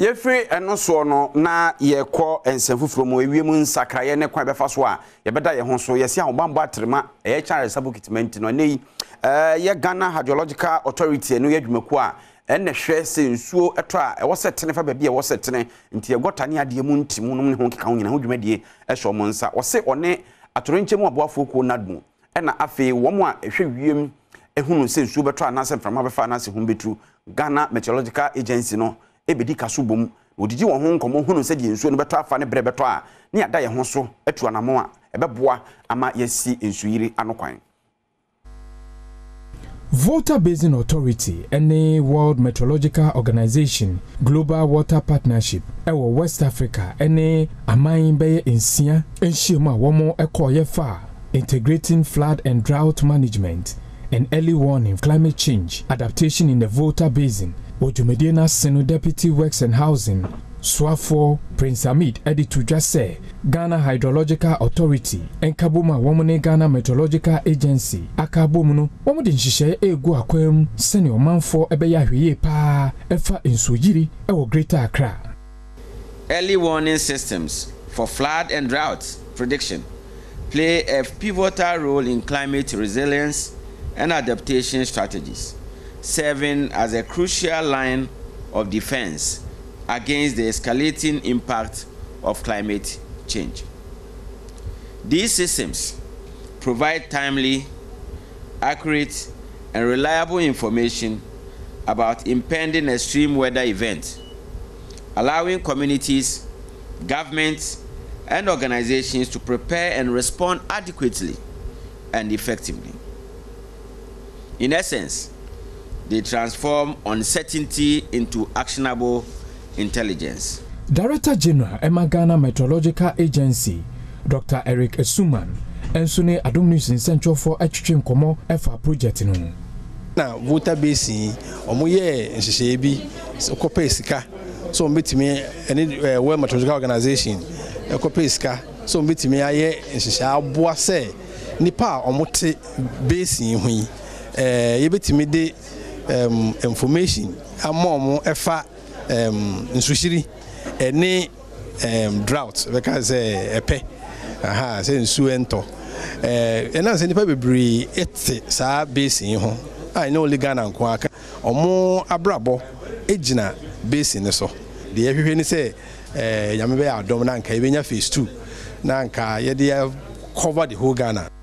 Yefri eno so no na yekɔ ensefufuro mo ewiem nsakra ye ne kwa be fa so a ye beda ye ho so ye se ahobambo atrema ye chare sabokitment no nei ye Ghana Hydrological Authority no ye dwumaku a enne hwe se nsuo eto a ewo setene fa ba bi ewo setene nti ye gotane ade mu ntimu no ne ho keka ho nyina ho dwumadie ehso mo nsa wo se one atorenchemu aboafo ko nadmu ena afi wo mo a ehwe wiem ehunu se nsuo beto ana se mframa be fa ana se ho betru Ghana Meteorological Agency no ebedi kaso bom odigi won ho nkomo hunu se die nsuo no beto afa ne bre beto a ne ada ye ho so etu anamo a ebeboa ama yesi nsuyiri anokwan. Volta Basin Authority and the World Meteorological Organization, Global Water Partnership, ewo West Africa and the Aman Bay in Sia, and Shima Womo Ekoyefa, integrating flood and drought management and early warning climate change adaptation in the Volta Basin. Ojumedena Senu Deputy Works and Housing, Swafo Prince Hamid Edituja say Ghana Hydrological Authority, Enkabuma Womane Ghana Meteorological Agency, Akabumunu, Womodin Shisha Egu Aquem, Senior Manfo Ebeyahuye Pa, Efa in Sujiri, Ewo Greater Accra. Early warning systems for flood and drought prediction play a pivotal role in climate resilience and adaptation strategies, serving as a crucial line of defense against the escalating impact of climate change. These systems provide timely, accurate, and reliable information about impending extreme weather events, allowing communities, governments, and organizations to prepare and respond adequately and effectively. In essence, they transform uncertainty into actionable intelligence. Director General Emma Ghana Meteorological Agency, Dr. Eric Esuman, and Sune Adumnis in Central for Achieving Komo FA Project. Now, Volta Basin, Omoye, and Shishibi, so Copaisca, so meet me, and World Meteorological Organization, Copaisca, so meet me, I and Shishaboise, Nipa, Omote Basin, we, Yebetimide. Information among efa nsushiri any drought because a pe say nsuento and as any people be it sa basin ho I know Ghana kwaka omo abrabo ejina basin so the everywhere ni say yambe adom na nka ebenya phase 2 na nka ye dey cover the whole Ghana.